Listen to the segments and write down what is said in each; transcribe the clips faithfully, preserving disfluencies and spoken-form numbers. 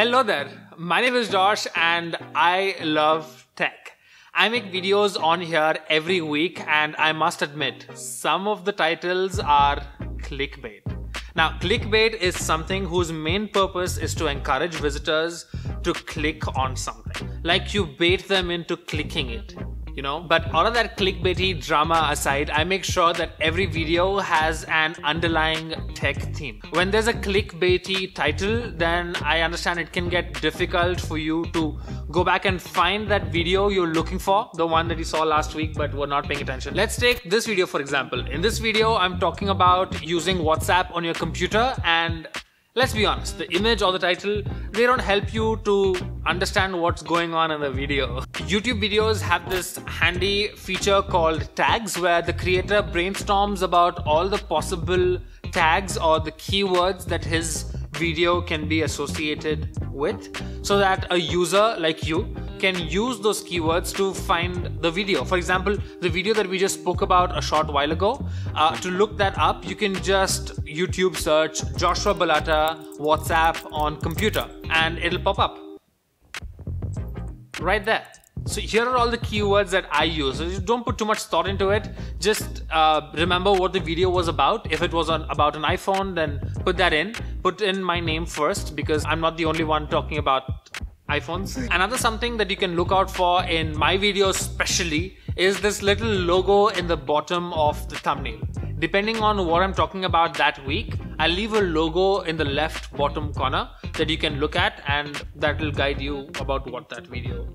Hello there, my name is Josh and I love tech. I make videos on here every week and I must admit, some of the titles are clickbait. Now, clickbait is something whose main purpose is to encourage visitors to click on something. Like you bait them into clicking it, you know? But all of that clickbaity drama aside, I make sure that every video has an underlying tech theme. When there's a clickbaity title, then I understand it can get difficult for you to go back and find that video you're looking for, the one that you saw last week but were not paying attention. Let's take this video for example. In this video, I'm talking about using WhatsApp on your computer, and let's be honest, the image or the title, they don't help you to understand what's going on in the video. YouTube videos have this handy feature called tags, where the creator brainstorms about all the possible tags or the keywords that his video can be associated with, so that a user like you can use those keywords to find the video. For example, the video that we just spoke about a short while ago, uh, to look that up, you can just YouTube search Joshua Balata WhatsApp on computer and it'll pop up right there. So here are all the keywords that I use. So just don't put too much thought into it. Just uh, remember what the video was about. If it was on, about an iPhone, then put that in. Put in my name first, because I'm not the only one talking about iPhones. Another something that you can look out for in my videos especially is this little logo in the bottom of the thumbnail. Depending on what I'm talking about that week, I'll leave a logo in the left bottom corner that you can look at, and that will guide you about what that video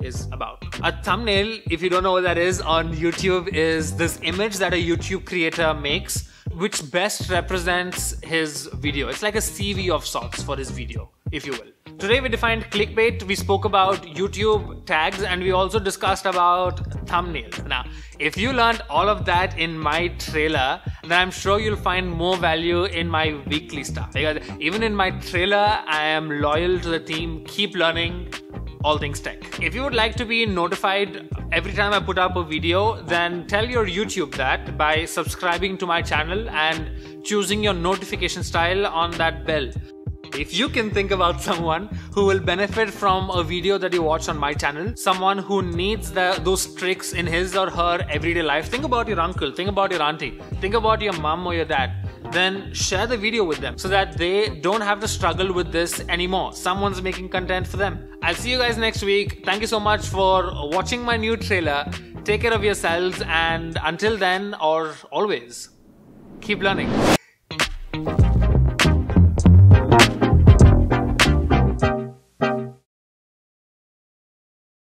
is about. A thumbnail, if you don't know what that is, on YouTube is this image that a YouTube creator makes which best represents his video. It's like a C V of sorts for his video, if you will. Today we defined clickbait, we spoke about YouTube tags, and we also discussed about thumbnails. Now, if you learned all of that in my trailer, then I'm sure you'll find more value in my weekly stuff. Because even in my trailer, I am loyal to the theme, keep learning, all things tech. If you would like to be notified every time I put up a video, then tell your YouTube that by subscribing to my channel and choosing your notification style on that bell. If you can think about someone who will benefit from a video that you watch on my channel, someone who needs the, those tricks in his or her everyday life, think about your uncle, think about your auntie, think about your mom or your dad, then share the video with them so that they don't have to struggle with this anymore. Someone's making content for them. I'll see you guys next week. Thank you so much for watching my new trailer. Take care of yourselves, and until then, or always, keep learning.